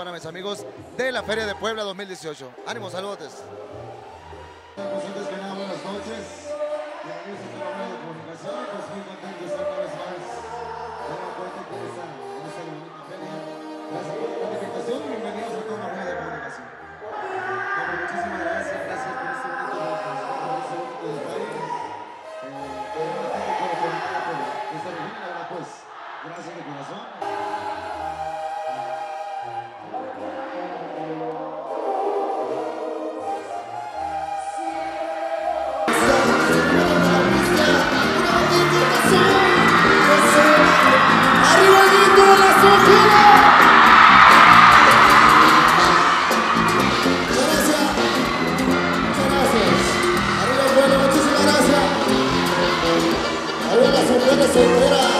para mis amigos de la Feria de Puebla 2018. ¡Ánimo, saludos! Buenas noches. Y aquí se trabaja de comunicación. Pues muy contento de estar una vez más de la puerta con esta bonita feria. Gracias por la invitación. Bienvenidos a toda la rueda de comunicación. Bueno, muchísimas gracias. Gracias por este bonito detalle. Tenemos tiempo por la feria. Esta bonita, ahora pues, gracias de corazón. Gracias. Arriba el vuelo, muchísimas gracias. Arriba la sorpresa.